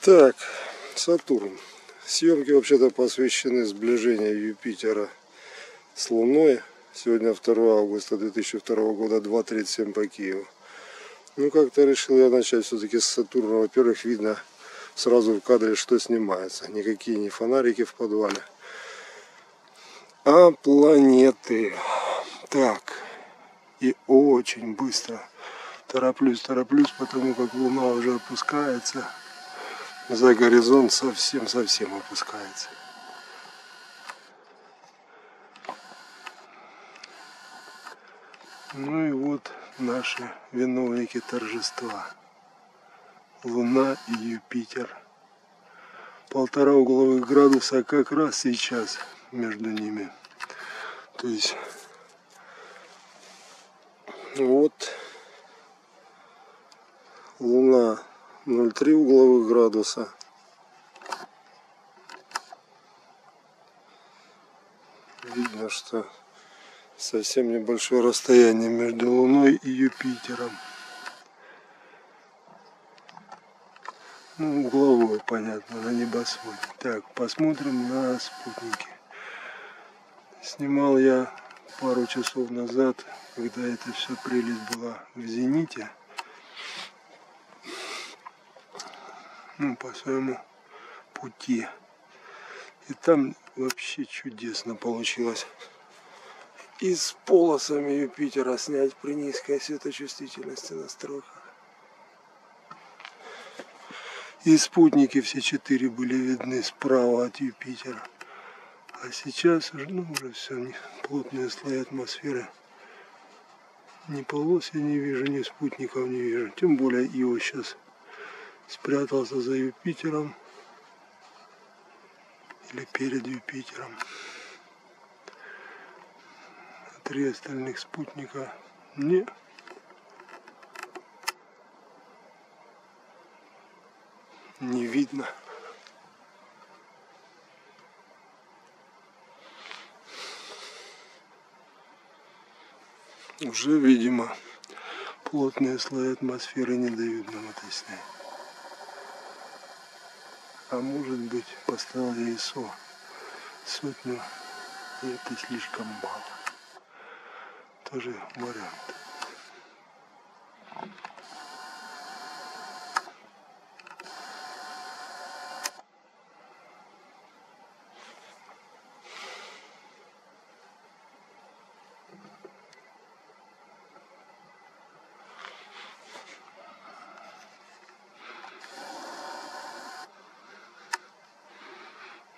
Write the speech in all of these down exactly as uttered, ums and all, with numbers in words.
Так, Сатурн. Съемки вообще-то посвящены сближению Юпитера с Луной. Сегодня второго августа две тысячи второго года, два тридцать семь по Киеву. Ну, как-то решил я начать все-таки с Сатурна. Во-первых, видно сразу в кадре, что снимается. Никакие не фонарики в подвале, а планеты. Так, и очень быстро. Тороплюсь, тороплюсь, потому как Луна уже опускается. За горизонт совсем-совсем опускается. Ну и вот наши виновники торжества. Луна и Юпитер. Полтора угловых градуса как раз сейчас между ними. То есть вот Луна ноль три угловых градуса. Видно, что совсем небольшое расстояние между Луной и Юпитером. Ну, угловое, понятно, на небосводе. Так, посмотрим на спутники. Снимал я пару часов назад, когда эта вся прелесть была в зените. Ну, по своему пути. И там вообще чудесно получилось. И с полосами Юпитера снять при низкой светочувствительности настройках. И спутники все четыре были видны справа от Юпитера. А сейчас уже, ну, уже все, плотные слои атмосферы. Ни полос я не вижу, ни спутников не вижу. Тем более Ио сейчас спрятался за Юпитером. Или перед Юпитером. Три остальных спутника не. Не видно. Уже, видимо, плотные слои атмосферы не дают нам это снять. А может быть, поставил я ай эс о сотню, и это слишком мало. Тоже вариант.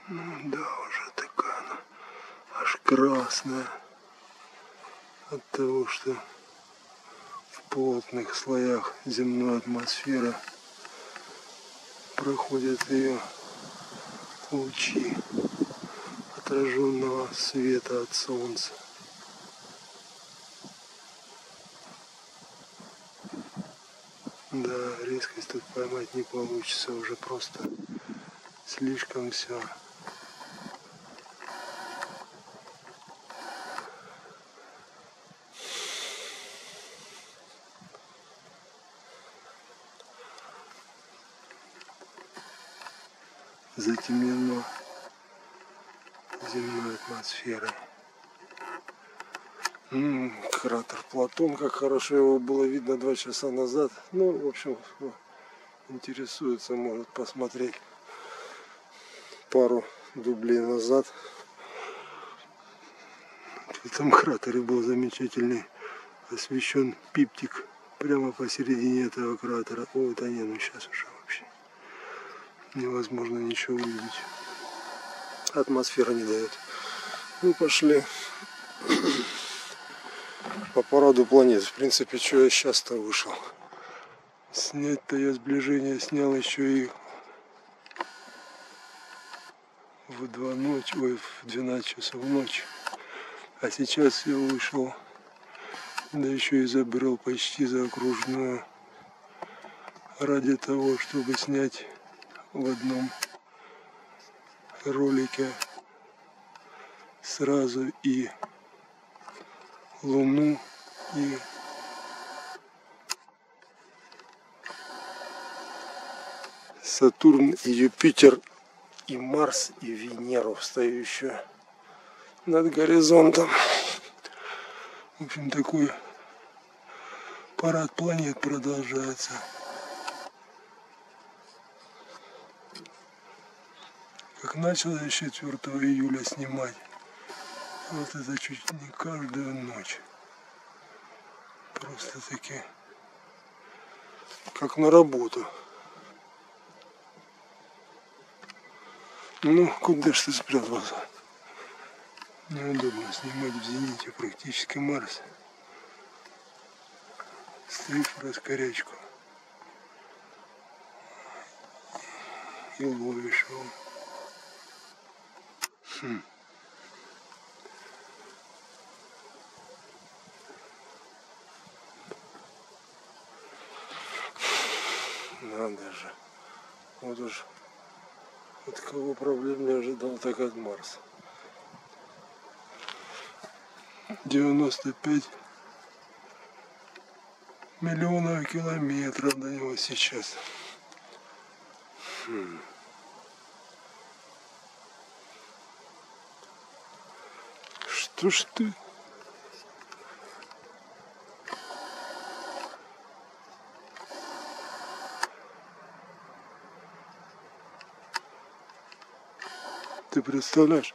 Ну да, уже такая она аж красная. От того, что в плотных слоях земной атмосферы проходят ее лучи отраженного света от солнца. Да, резкость тут поймать не получится, уже просто слишком все. Затемнено земной атмосферой. М-м, кратер Платон, как хорошо его было видно два часа назад. Ну, в общем, кто интересуется, может посмотреть пару дублей назад. В этом кратере был замечательный освещен пиптик прямо посередине этого кратера. Ой, да не, ну сейчас уже вообще невозможно ничего увидеть. Атмосфера не дает. Ну, пошли по параду планет. В принципе, что я сейчас-то вышел. Снять-то я сближение снял еще и в два ночи, ой, в двенадцать часов ночи. А сейчас я вышел, да еще и забрел почти за окружную ради того, чтобы снять в одном ролике сразу и Луну, и Сатурн и Юпитер, и Марс, и Венеру, встающую над горизонтом. В общем, такой парад планет продолжается. Как начал я четвёртого июля снимать, вот это чуть не каждую ночь. Просто таки, как на работу. Ну, куда ж ты спрятался? Неудобно снимать в зените практически Марс. Стоит в раскорячку. И ловишь его. Хм. Надо же. Вот уж от кого проблем не ожидал, так от Марса. девяносто пять миллионов километров до него сейчас. Хм. Что ж ты? Ты представляешь?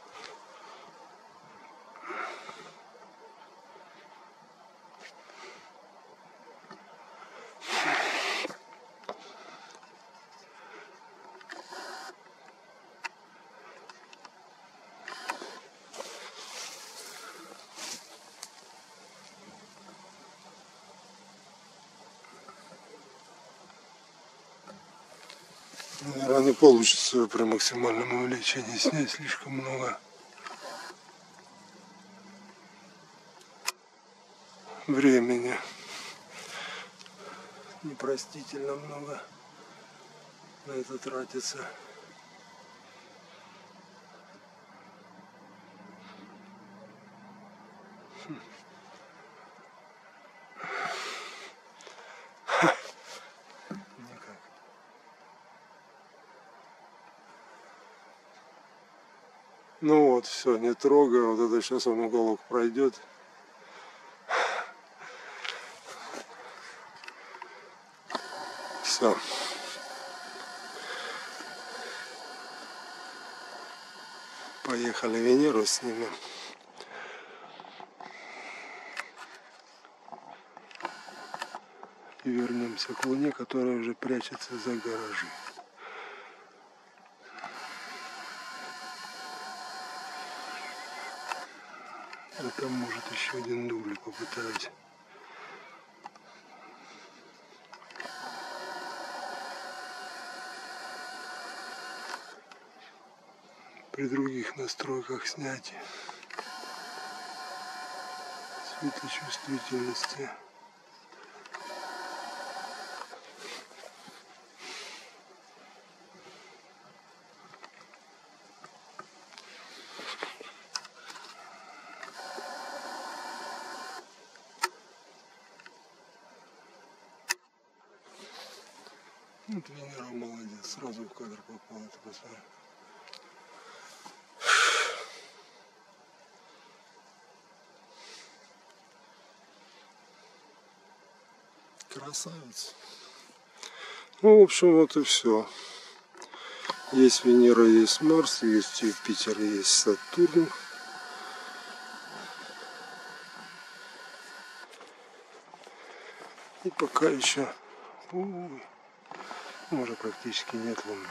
Наверное, не получится при максимальном увеличении снять слишком много. Времени. Непростительно много на это тратится. Хм. Ну вот, все, не трогай, вот это сейчас он уголок пройдет. Все. Поехали Венеру снимем. И вернемся к Луне, которая уже прячется за гаражи. А там, может, еще один дублик попытаюсь. При других настройках снять светочувствительности. Вот Венера молодец, сразу в кадр попала, ты посмотри. Красавец. Ну, в общем, вот и все. Есть Венера, есть Марс, есть Юпитер, есть Сатурн. И пока еще... Ой. Уже практически нет Луны.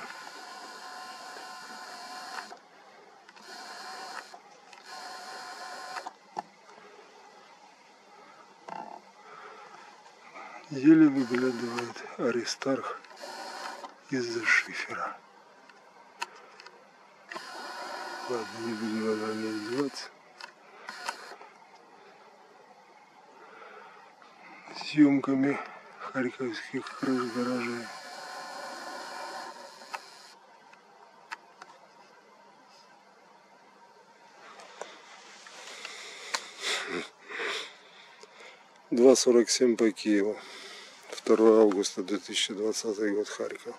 Еле выглядывает Аристарх из-за шифера. Ладно, не будем на ней издеваться. Съемками харьковских крыш гаражей. два сорок семь по Киеву, второго августа две тысячи двадцатый год, Харьков.